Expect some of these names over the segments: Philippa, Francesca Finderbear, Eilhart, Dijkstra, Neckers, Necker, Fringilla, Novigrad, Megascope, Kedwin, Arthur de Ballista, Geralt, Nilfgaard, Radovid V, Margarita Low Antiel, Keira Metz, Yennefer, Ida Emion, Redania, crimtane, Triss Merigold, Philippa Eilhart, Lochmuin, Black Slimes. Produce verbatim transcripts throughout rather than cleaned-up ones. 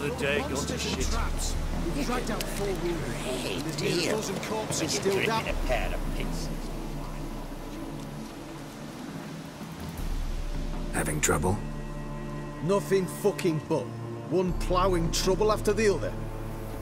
Another day gone to shit. Traps. We've dragged out four wounded. There's nearly a dozen corpses still down. A pair of pigs. Having trouble? Nothing fucking but. One ploughing trouble after the other.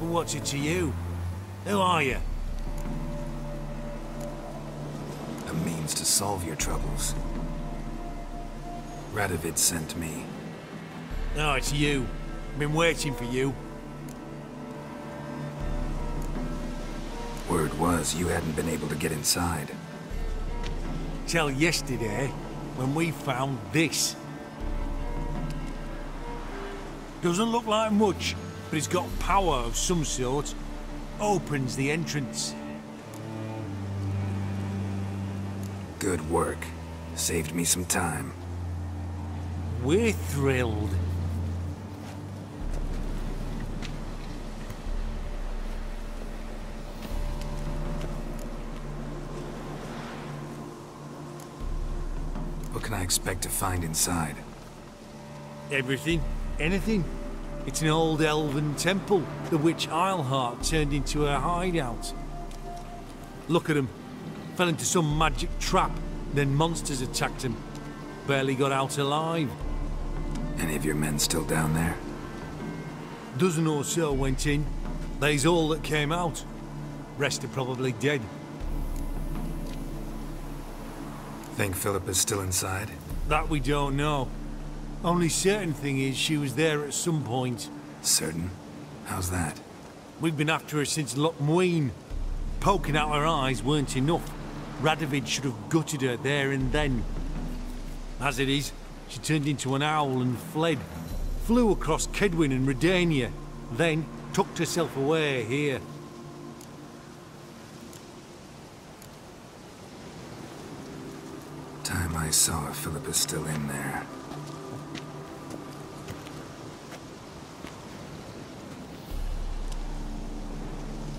Well, what's it to you? Who are you? A means to solve your troubles. Radovid sent me. No, it's you. I've been waiting for you. Word was you hadn't been able to get inside. Till yesterday, when we found this. Doesn't look like much, but it's got power of some sort. Opens the entrance. Good work. Saved me some time. We're thrilled. What can I expect to find inside? Everything. Anything. It's an old elven temple, the which Eilhart turned into her hideout. Look at him. Fell into some magic trap, then monsters attacked him. Barely got out alive. Any of your men still down there? Dozen or so went in. They's all that came out. Rest are probably dead. Think Philippa's still inside? That we don't know. Only certain thing is she was there at some point. Certain? How's that? We've been after her since Lochmuin. Poking out her eyes weren't enough. Radovid should have gutted her there and then. As it is, she turned into an owl and fled. Flew across Kedwin and Redania, then tucked herself away here. Time I saw her, Philippa's still in there.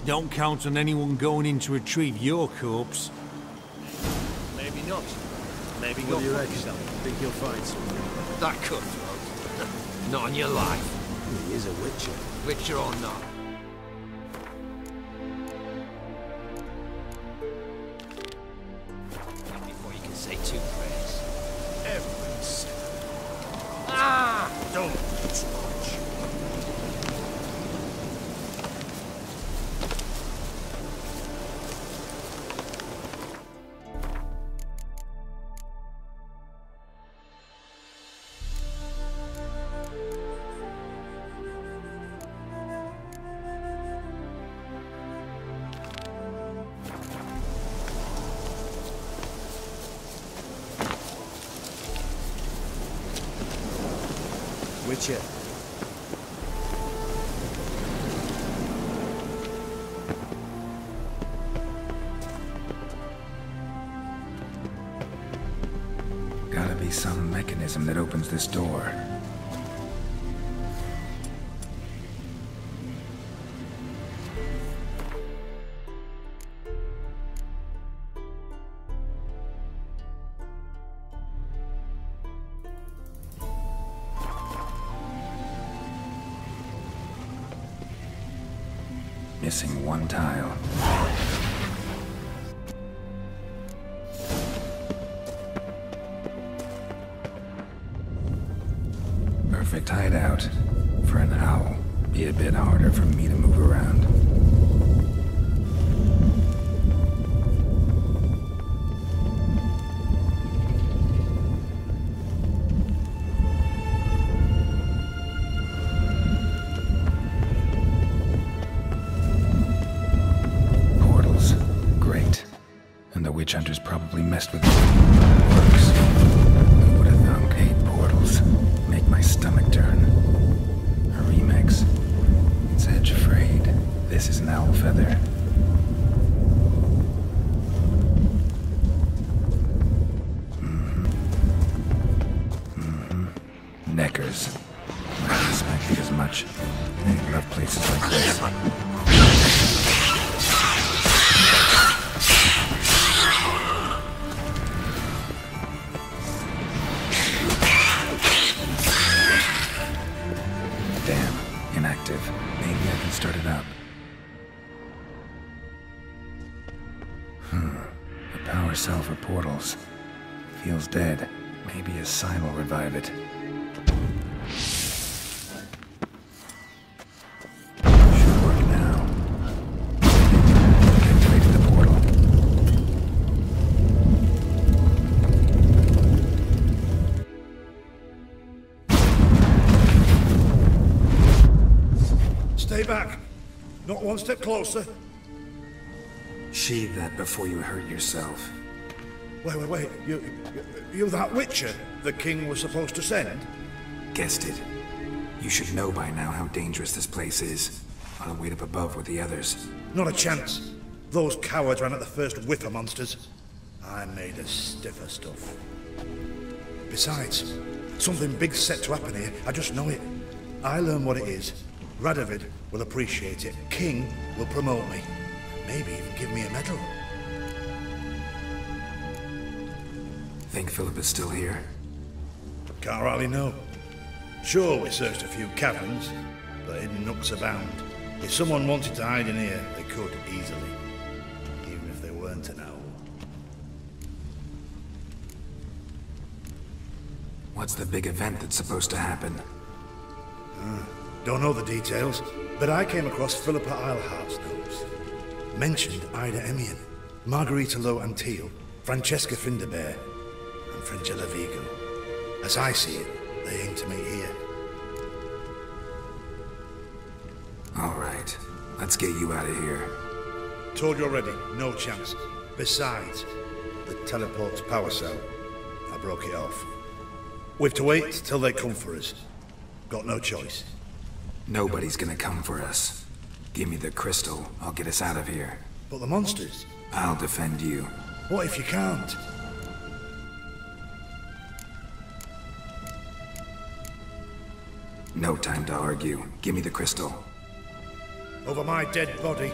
Don't count on anyone going in to retrieve your corpse. Maybe not. Maybe not. You think you'll find something. That cutthroat. Not on your life. He is a witcher. Witcher or not. Before you can say two prayers. Every second. Ah! Don't touch. Gotta be some mechanism that opens this door. Missing one tile. Perfect hideout for an owl. Be a bit harder for me to move around. Hunters probably messed with me. Works. Who would have thunk eight portals? Make my stomach turn. A remix. It's edge frayed. This is an owl feather. Mm-hmm. Mm-hmm. Neckers. I respect it as much. I love places like this. Damn, Inactive. Maybe I can start it up. Hmm. A power cell for portals. Feels dead. Maybe a sign will revive it. Should work now. Activated the portal. Stay back. Not one step closer. Sheathe that before you hurt yourself. Wait, wait, wait. You, you, you that Witcher the king was supposed to send? Guessed it. You should know by now how dangerous this place is. I'll wait up above with the others. Not a chance. Those cowards ran at the first whiff of monsters. I made a stiffer stuff. Besides, something big's set to happen here. I just know it. I learn what it is. Radovid will appreciate it. King will promote me. Maybe even give me a medal. Think Philippa's still here? Can't rightly know. Sure, we searched a few caverns, but hidden nooks abound. If someone wanted to hide in here, they could easily. Even if they weren't an owl. What's the big event that's supposed to happen? Uh, don't know the details, but I came across Philippa Eilhart's notes. Mentioned Ida Emion, Margarita Low Antiel, Francesca Finderbear, and Frangella Vigo. As I see it, they aim to meet here. All right, let's get you out of here. Told you already, no chance. Besides, the teleport's power cell. I broke it off. We've to wait till they come for us. Got no choice. Nobody's gonna come for us. Give me the crystal, I'll get us out of here. But the monsters? I'll defend you. What if you can't? No time to argue. Give me the crystal. Over my dead body.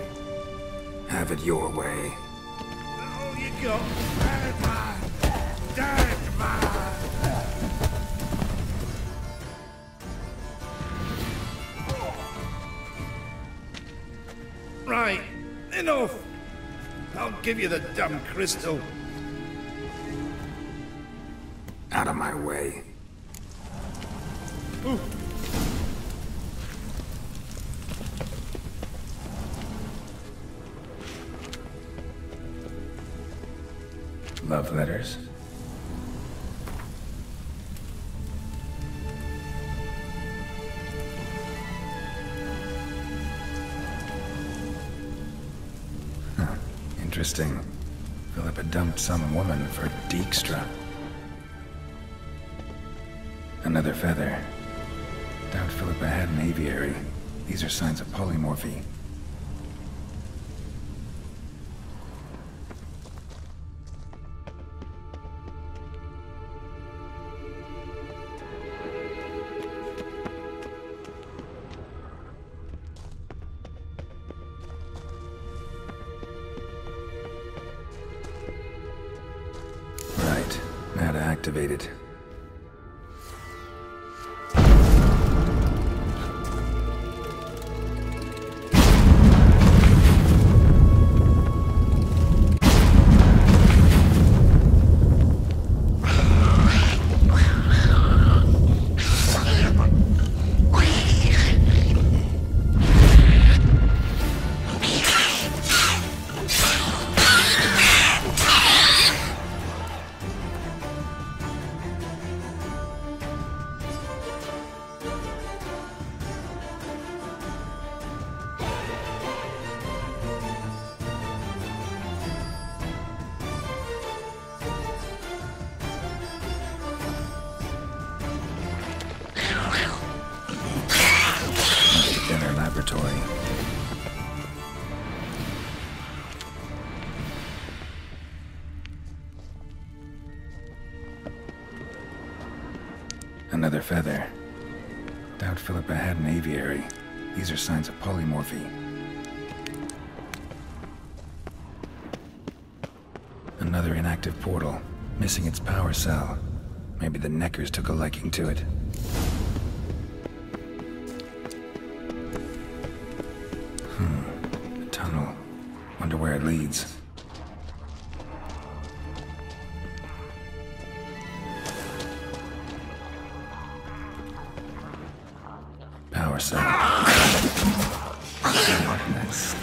Have it your way. Oh, you go. Dead man. Dead man. Right. Enough. I'll give you the damn crystal. Out of my way. Ooh. Love letters. Huh. Interesting. Philippa dumped some woman for Dijkstra. Another feather. Doubt Philippa had an aviary. These are signs of polymorphy. Activated. Another feather. Doubt Philippa had an aviary. These are signs of polymorphy. Another inactive portal, missing its power cell. Maybe the Neckers took a liking to it. Wonder where it leads. Power cell. Nice.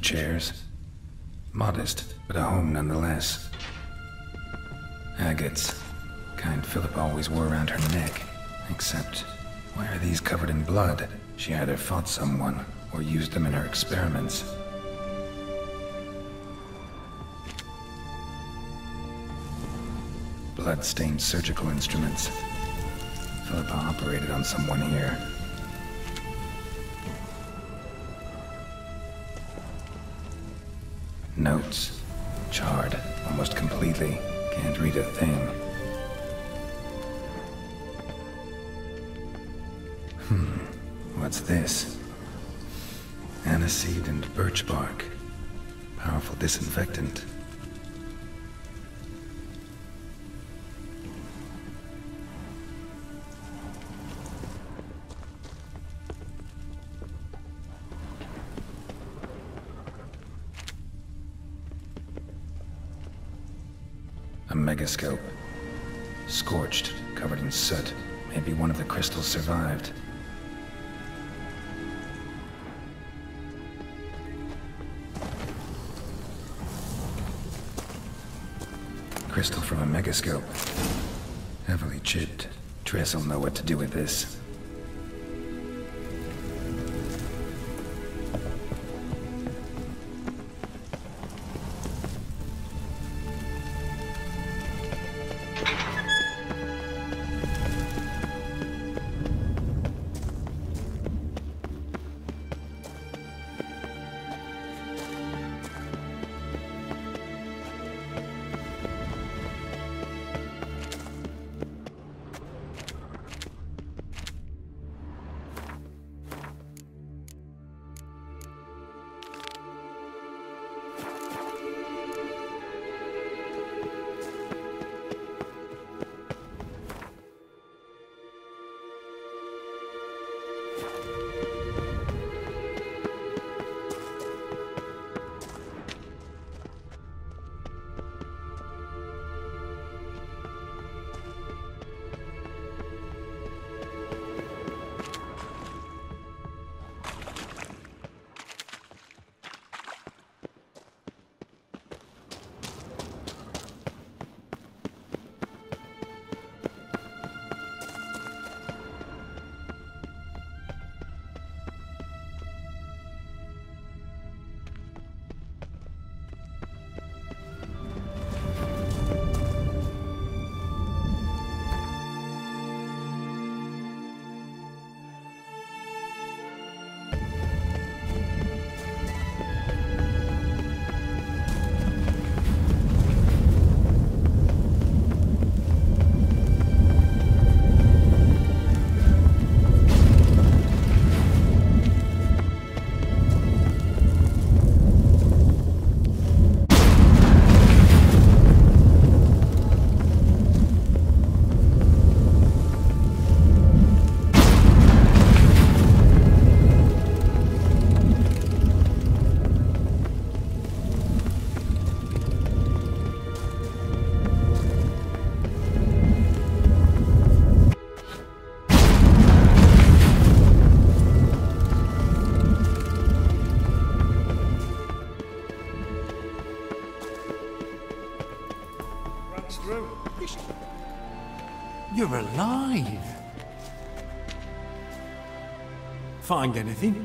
Chairs. Modest, but a home nonetheless. Agates. Kind Philippa always wore around her neck. Except, why are these covered in blood? She either fought someone, or used them in her experiments. Blood-stained surgical instruments. Philippa operated on someone here. Notes. Charred, almost completely. Can't read a thing. Hmm. What's this? Aniseed and birch bark. Powerful disinfectant. Megascope. Scorched, covered in soot. Maybe one of the crystals survived. Crystal from a Megascope. Heavily chipped. Triss will know what to do with this. You're alive! Find anything?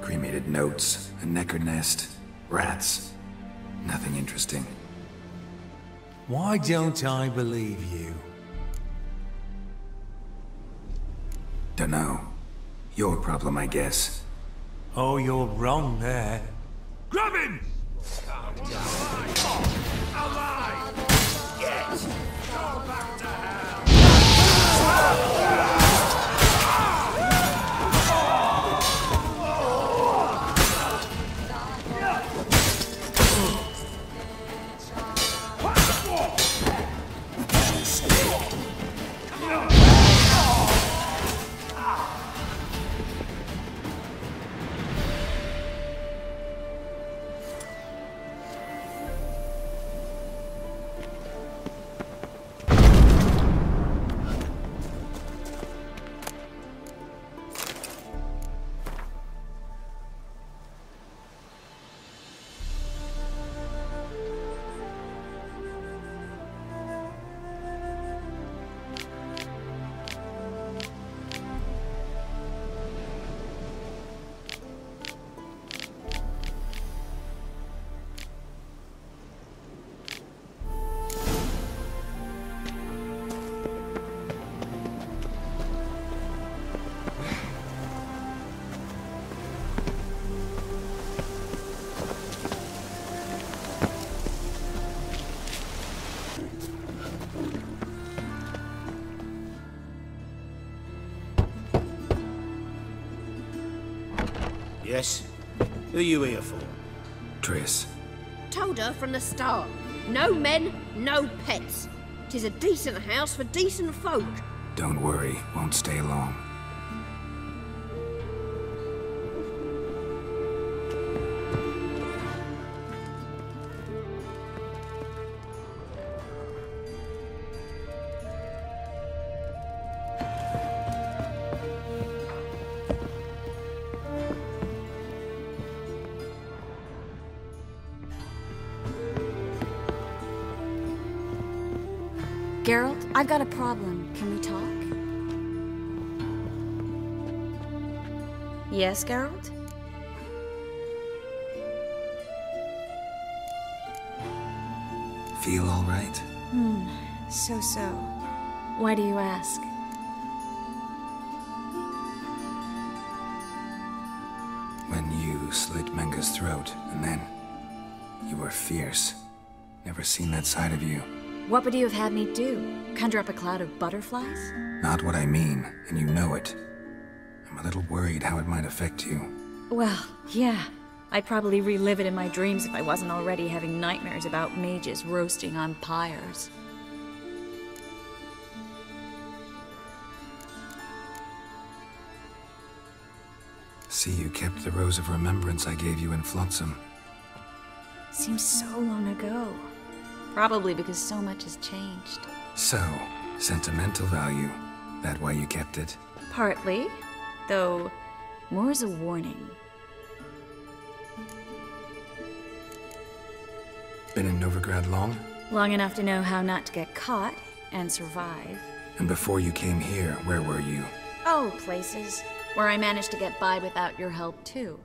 Cremated notes, a necker nest, rats. Nothing interesting. Why don't I believe you? Dunno. Your problem, I guess. Oh, you're wrong there. Grab him! Yes? Who are you here for? Triss. Told her from the start. No men, no pets. 'Tis a decent house for decent folk. Don't worry, won't stay long. Geralt, I've got a problem. Can we talk? Yes, Geralt? Feel all right? Hmm, so-so. Why do you ask? When you slit Menga's throat, and then... you were fierce. Never seen that side of you. What would you have had me do? Conjure up a cloud of butterflies? Not what I mean, and you know it. I'm a little worried how it might affect you. Well, yeah. I'd probably relive it in my dreams if I wasn't already having nightmares about mages roasting on pyres. See, you kept the Rose of Remembrance I gave you in Flotsam. Seems so long ago. Probably because so much has changed. So, sentimental value. That why you kept it? Partly, though more as a warning. Been in Novigrad long? Long enough to know how not to get caught and survive. And before you came here, where were you? Oh, places where I managed to get by without your help too.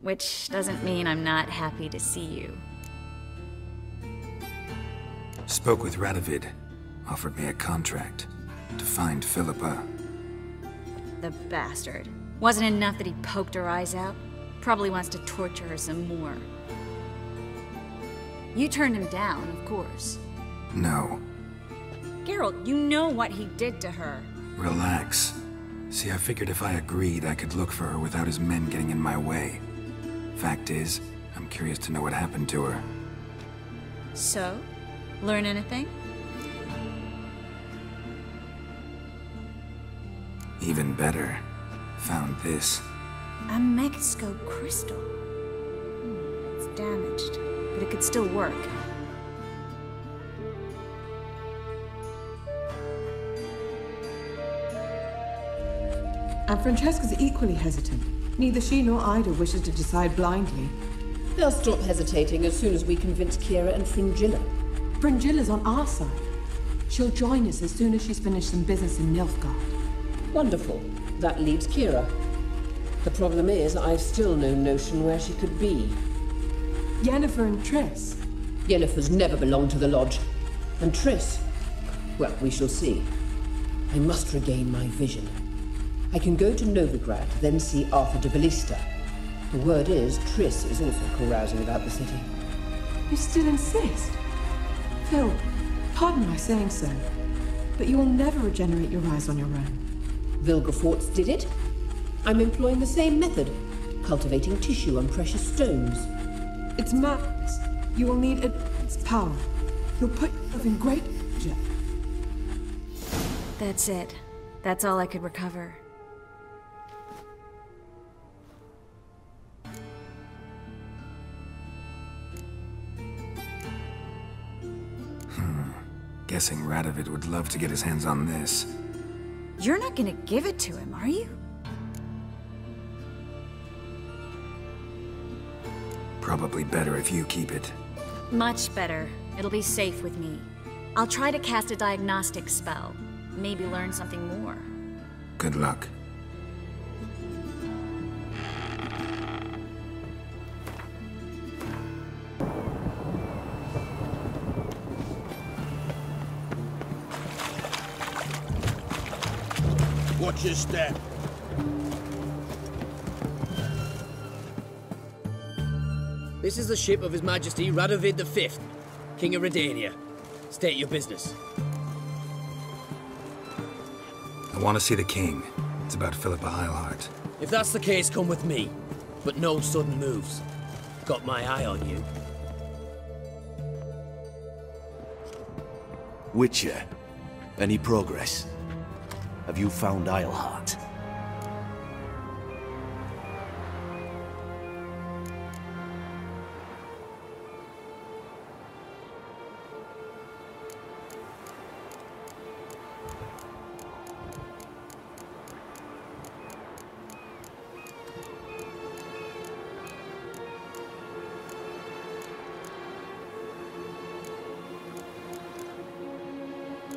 Which doesn't mean I'm not happy to see you. Spoke with Radovid. Offered me a contract to find Philippa. The bastard. Wasn't enough that he poked her eyes out? Probably wants to torture her some more. You turned him down, of course. No. Geralt, you know what he did to her. Relax. See, I figured if I agreed, I could look for her without his men getting in my way. Fact is, I'm curious to know what happened to her. So? Learn anything? Even better. Found this. A Megascope crystal. Hmm, it's damaged. But it could still work. And Francesca's equally hesitant. Neither she nor Ida wishes to decide blindly. They'll stop hesitating as soon as we convince Kira and Fringilla. Fringilla's on our side. She'll join us as soon as she's finished some business in Nilfgaard. Wonderful. That leaves Kira. The problem is, I've still no notion where she could be. Yennefer and Triss. Yennefer's never belonged to the Lodge. And Triss? Well, we shall see. I must regain my vision. I can go to Novigrad, then see Arthur de Ballista. The word is, Triss is also carousing about the city. You still insist? Phil, pardon my saying so, but you will never regenerate your eyes on your own. Vilgefortz did it. I'm employing the same method, cultivating tissue and precious stones. It's madness. You will need its power. You'll put yourself in great danger. That's it. That's all I could recover. Hmm. Guessing Radovid would love to get his hands on this. You're not gonna give it to him, are you? Probably better if you keep it. Much better. It'll be safe with me. I'll try to cast a diagnostic spell. Maybe learn something more. Good luck. Watch your step. This is the ship of His Majesty Radovid the fifth, King of Redania. State your business. I want to see the King. It's about Philippa Eilhart. If that's the case, come with me. But no sudden moves. Got my eye on you. Witcher, any progress? Have you found Eilhart?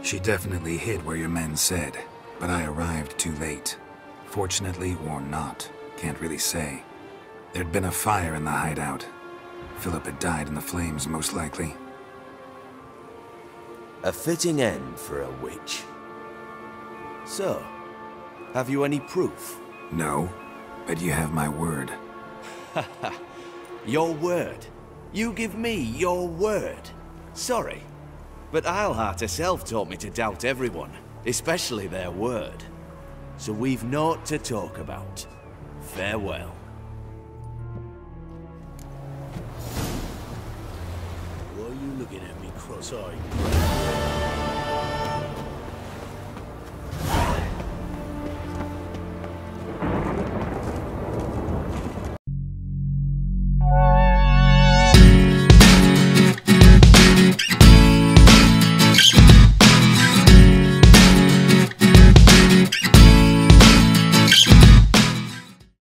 She definitely hid where your men said, but I arrived too late. Fortunately or not, can't really say. There'd been a fire in the hideout. Philip had died in the flames, most likely. A fitting end for a witch. So, have you any proof? No, but you have my word. Ha ha. Your word? You give me your word? Sorry, but Eilhart herself taught me to doubt everyone, especially their word. So we've naught to talk about. Farewell. Why are you looking at me cross-eyed?